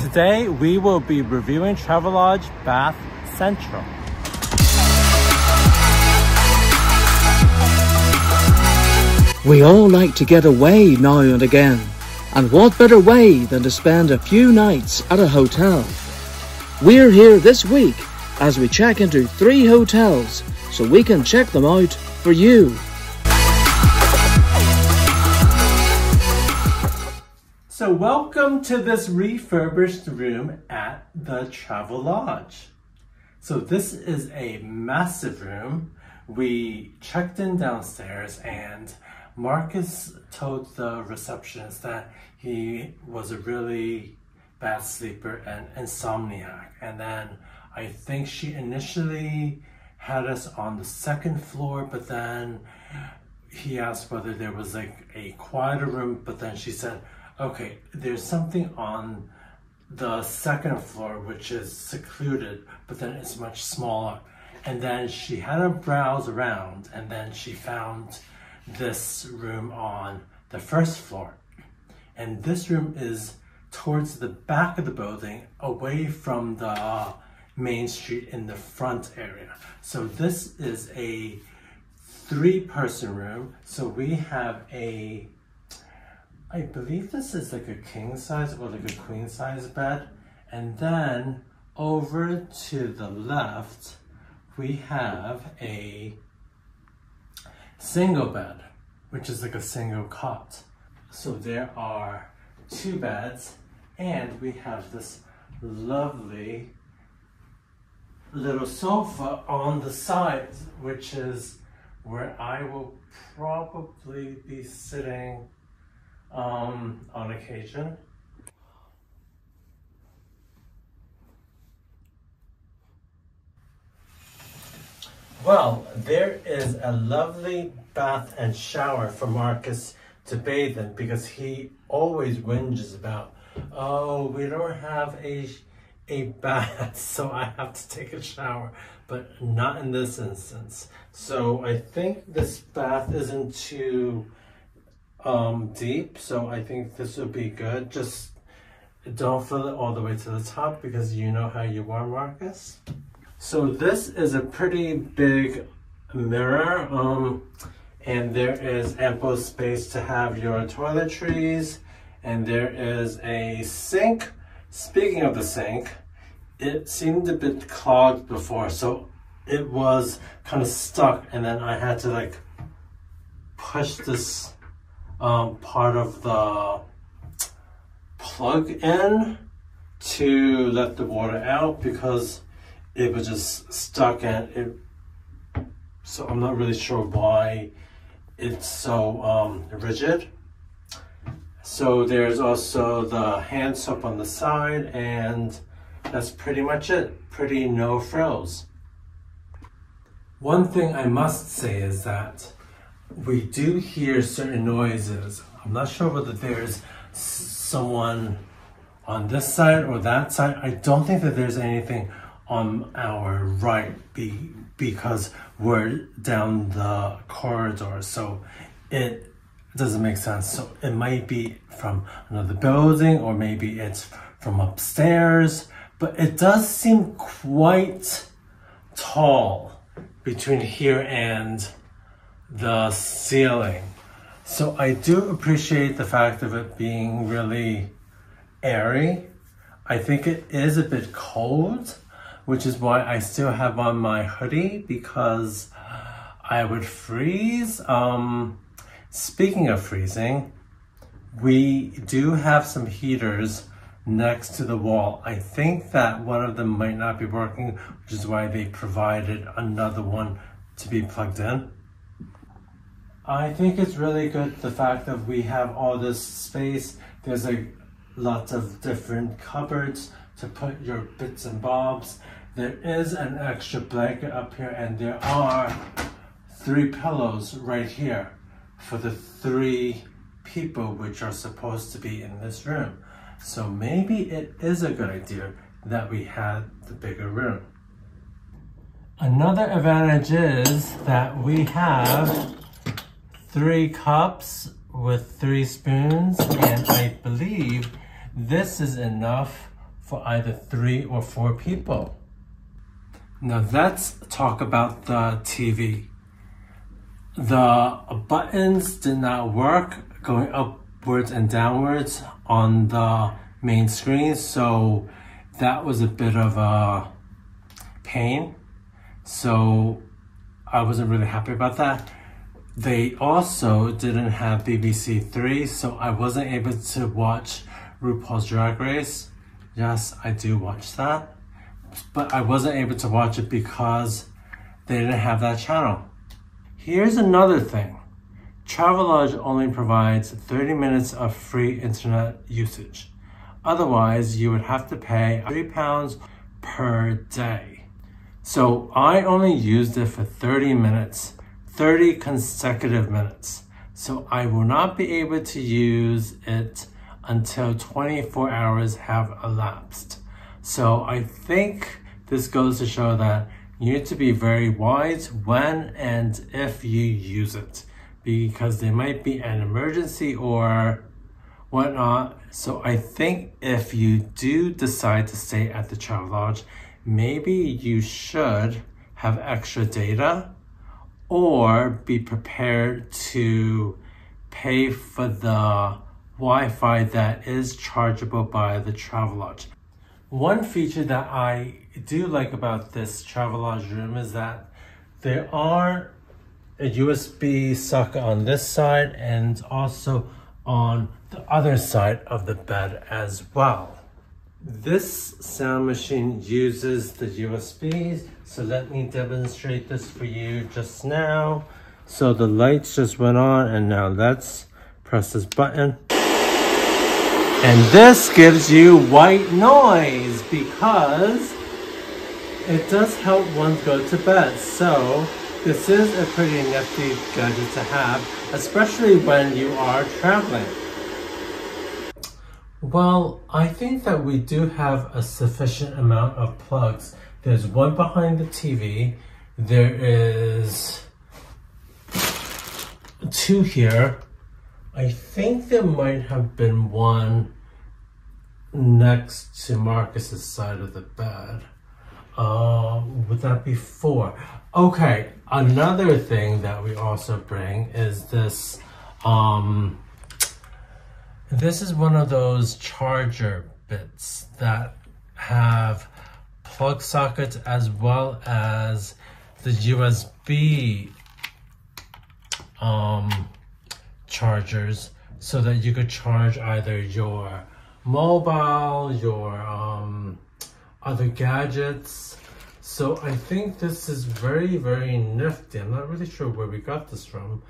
Today we will be reviewing Travelodge Bath Central. We all like to get away now and again, and what better way than to spend a few nights at a hotel? We're here this week as we check into 3 hotels so we can check them out for you. So welcome to this refurbished room at the Travelodge. So this is a massive room. We checked in downstairs and Marcus told the receptionist that he was a really bad sleeper and insomniac. And then I think she initially had us on the 2nd floor, but then he asked whether there was like a quieter room, but then she said, okay, there's something on the 2nd floor which is secluded, but then it's much smaller. And then she had a browse around and then she found this room on the 1st floor. And this room is towards the back of the building, away from the main street in the front area. So this is a 3-person room. So we have a, I believe this is like a king size or like a queen size bed. And then over to the left, we have a single bed, which is like a single cot. So there are 2 beds and we have this lovely little sofa on the side, which is where I will probably be sitting on occasion. Well, there is a lovely bath and shower for Marcus to bathe in because he always whinges about, oh, we don't have a bath, so I have to take a shower, but not in this instance. So I think this bath isn't too deep, so I think this would be good. Just don't fill it all the way to the top because you know how you are, Marcus. So this is a pretty big mirror, and there is ample space to have your toiletries, and there is a sink. Speaking of the sink, it seemed a bit clogged before, so it was kind of stuck, and then I had to like push this part of the plug in to let the water out because it was just stuck, and it, so I'm not really sure why it's so rigid. So there's also the hand soap on the side, and that's pretty much it. Pretty no frills. One thing I must say is that we do hear certain noises. I'm not sure whether there's someone on this side or that side. I don't think that there's anything on our right because we're down the corridor, so it doesn't make sense. So it might be from another building or maybe it's from upstairs, but it does seem quite tall between here and the ceiling. So I do appreciate the fact of it being really airy. I think it is a bit cold, which is why I still have on my hoodie because I would freeze. Speaking of freezing, we do have some heaters next to the wall. I think that one of them might not be working, which is why they provided another one to be plugged in. I think it's really good the fact that we have all this space. There's like lots of different cupboards to put your bits and bobs. There is an extra blanket up here, and there are 3 pillows right here for the 3 people which are supposed to be in this room. So maybe it is a good idea that we had the bigger room. Another advantage is that we have 3 cups with 3 spoons, and I believe this is enough for either 3 or 4 people. Now let's talk about the TV. The buttons did not work going upwards and downwards on the main screen, so that was a bit of a pain. So I wasn't really happy about that. They also didn't have BBC Three, so I wasn't able to watch RuPaul's Drag Race. Yes, I do watch that, but I wasn't able to watch it because they didn't have that channel. Here's another thing. Travelodge only provides 30 minutes of free internet usage. Otherwise, you would have to pay £3 per day. So I only used it for 30 minutes. 30 consecutive minutes. So I will not be able to use it until 24 hours have elapsed. So I think this goes to show that you need to be very wise when and if you use it, because there might be an emergency or whatnot. So I think if you do decide to stay at the Travelodge, maybe you should have extra data or be prepared to pay for the Wi-Fi that is chargeable by the Travelodge. One feature that I do like about this Travelodge room is that there are a USB socket on this side and also on the other side of the bed as well. This sound machine uses the USBs, so let me demonstrate this for you just now. So the lights just went on, and now let's press this button. And this gives you white noise because it does help one go to bed. So this is a pretty nifty gadget to have, especially when you are traveling. Well, I think that we do have a sufficient amount of plugs. There's one behind the TV. There is 2 here. I think there might have been one next to Marcus's side of the bed. Would that be 4? Okay, another thing that we also bring is this, this is one of those charger bits that have plug sockets as well as the USB chargers, so that you could charge either your mobile, your other gadgets. So I think this is very, very nifty. I'm not really sure where we got this from,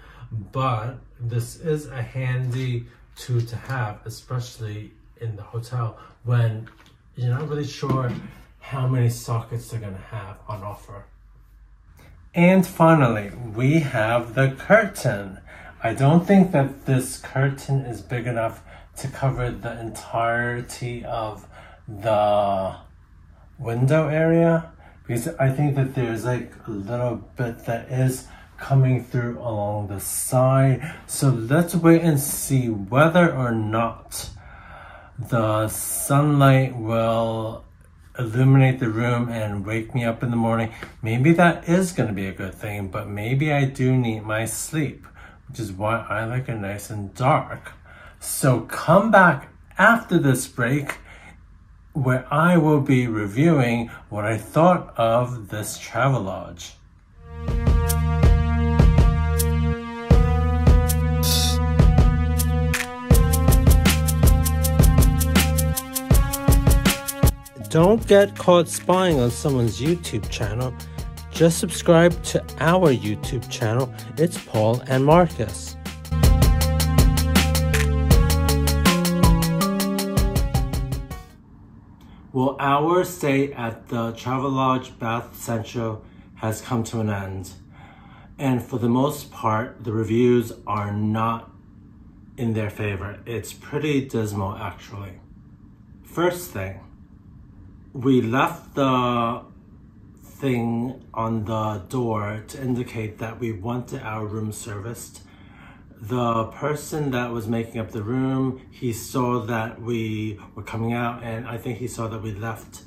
but this is a handy tool to have, especially in the hotel when you're not really sure how many sockets they're gonna have on offer. And finally, we have the curtain. I don't think that this curtain is big enough to cover the entirety of the window area, because I think that there's like a little bit that is coming through along the side. So let's wait and see whether or not the sunlight will illuminate the room and wake me up in the morning. Maybe that is going to be a good thing, but maybe I do need my sleep, which is why I like it nice and dark. So come back after this break where I will be reviewing what I thought of this Travelodge. Don't get caught spying on someone's YouTube channel. Just subscribe to our YouTube channel. It's Paul and Marcus. Well, our stay at the Travelodge Bath Central has come to an end. And for the most part, the reviews are not in their favor. It's pretty dismal, actually. First thing, we left the thing on the door to indicate that we wanted our room serviced. The person that was making up the room, he saw that we were coming out, and I think he saw that we left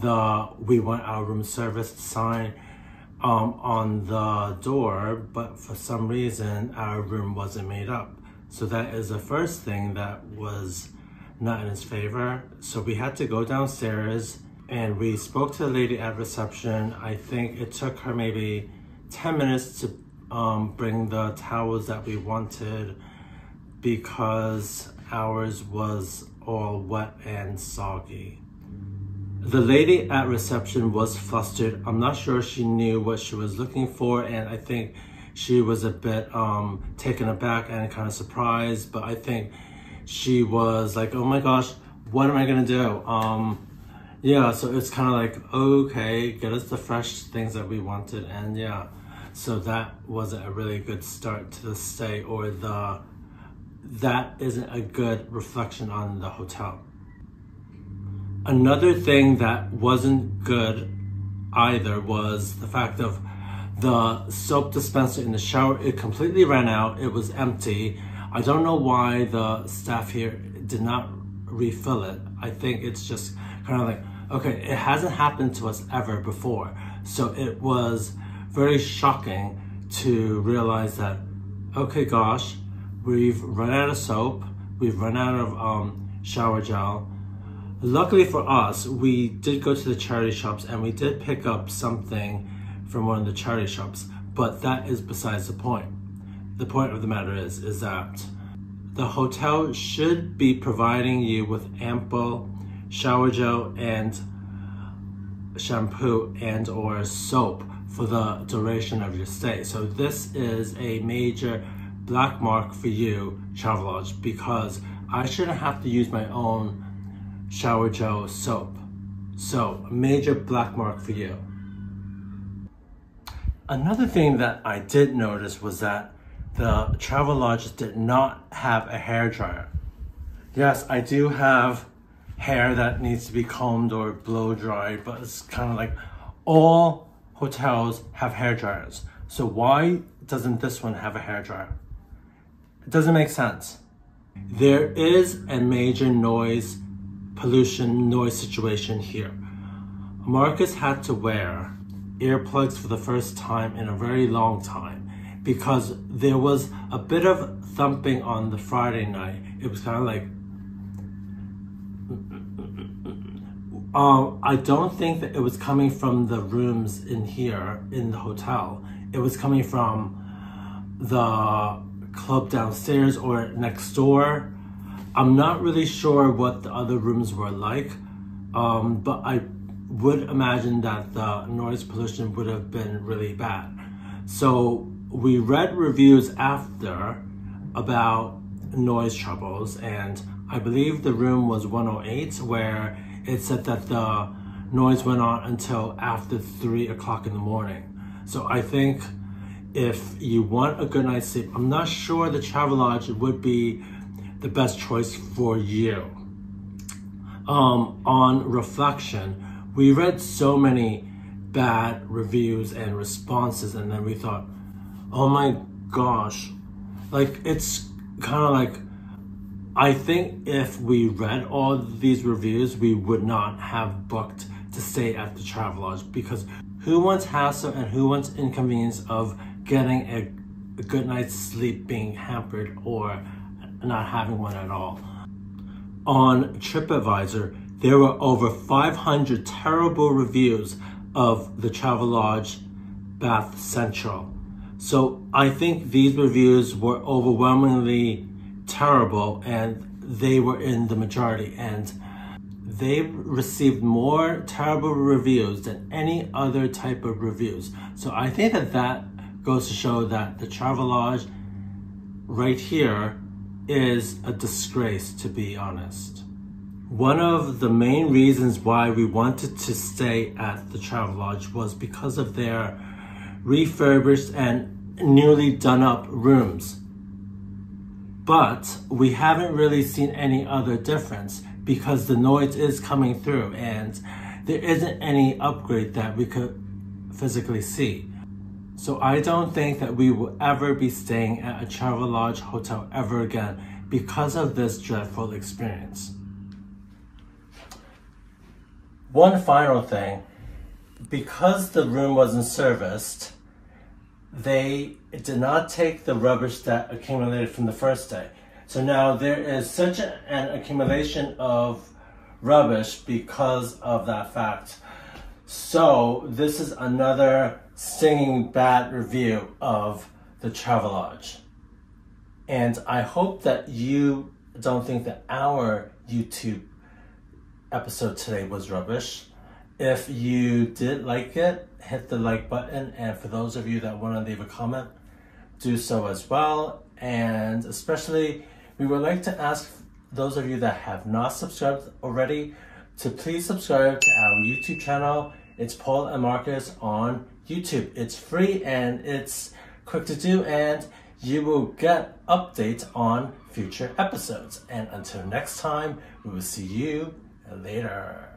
the "we want our room serviced" sign on the door, but for some reason our room wasn't made up. So that is the first thing that was not in his favor. So we had to go downstairs and we spoke to the lady at reception. I think it took her maybe 10 minutes to bring the towels that we wanted because ours was all wet and soggy. The lady at reception was flustered. I'm not sure she knew what she was looking for, and I think she was a bit taken aback and kind of surprised, but I think she was like, oh my gosh, what am I gonna do? Yeah, so it's kind of like, okay, get us the fresh things that we wanted. And yeah, so that wasn't a really good start to the stay, or that isn't a good reflection on the hotel. Another thing that wasn't good either was the fact of the soap dispenser in the shower. It completely ran out, it was empty. I don't know why the staff here did not refill it. I think it's just kind of like, okay, it hasn't happened to us ever before. So it was very shocking to realize that, okay, gosh, we've run out of soap, we've run out of shower gel. Luckily for us, we did go to the charity shops and we did pick up something from one of the charity shops, but that is besides the point. The point of the matter is that the hotel should be providing you with ample shower gel and shampoo and or soap for the duration of your stay. So this is a major black mark for you, Travelodge, because I shouldn't have to use my own shower gel soap. So a major black mark for you. Another thing that I did notice was that the Travelodge did not have a hairdryer. Yes, I do have hair that needs to be combed or blow dried, but it's kind of like all hotels have hair dryers. So why doesn't this one have a hair dryer? It doesn't make sense. There is a major noise pollution noise situation here. Marcus had to wear earplugs for the first time in a very long time, because there was a bit of thumping on the Friday night. It was kind of like, I don't think that it was coming from the rooms in here, in the hotel. It was coming from the club downstairs or next door. I'm not really sure what the other rooms were like, but I would imagine that the noise pollution would have been really bad. So we read reviews after about noise troubles, and I believe the room was 108, where it said that the noise went on until after 3 o'clock in the morning. So I think if you want a good night's sleep, I'm not sure the Travelodge would be the best choice for you. On reflection, we read so many bad reviews and responses, and then we thought, oh my gosh, like, it's kind of like, I think if we read all these reviews, we would not have booked to stay at the Travelodge, because who wants hassle and who wants inconvenience of getting a good night's sleep being hampered or not having one at all? On TripAdvisor, there were over 500 terrible reviews of the Travelodge Bath Central. So I think these reviews were overwhelmingly terrible, and they were in the majority, and they received more terrible reviews than any other type of reviews. So I think that that goes to show that the Travelodge right here is a disgrace, to be honest. One of the main reasons why we wanted to stay at the Travelodge was because of their refurbished and newly done up rooms. But we haven't really seen any other difference because the noise is coming through and there isn't any upgrade that we could physically see. So I don't think that we will ever be staying at a Travelodge hotel ever again because of this dreadful experience. One final thing, because the room wasn't serviced, they did not take the rubbish that accumulated from the first day. So now there is such an accumulation of rubbish because of that fact. So this is another stinging bad review of the Travelodge. And I hope that you don't think that our YouTube episode today was rubbish. If you did like it, hit the like button. And for those of you that want to leave a comment, do so as well. And especially, we would like to ask those of you that have not subscribed already to please subscribe to our YouTube channel. It's Paul and Marcus on YouTube. It's free and it's quick to do, and you will get updates on future episodes. And until next time, we will see you later.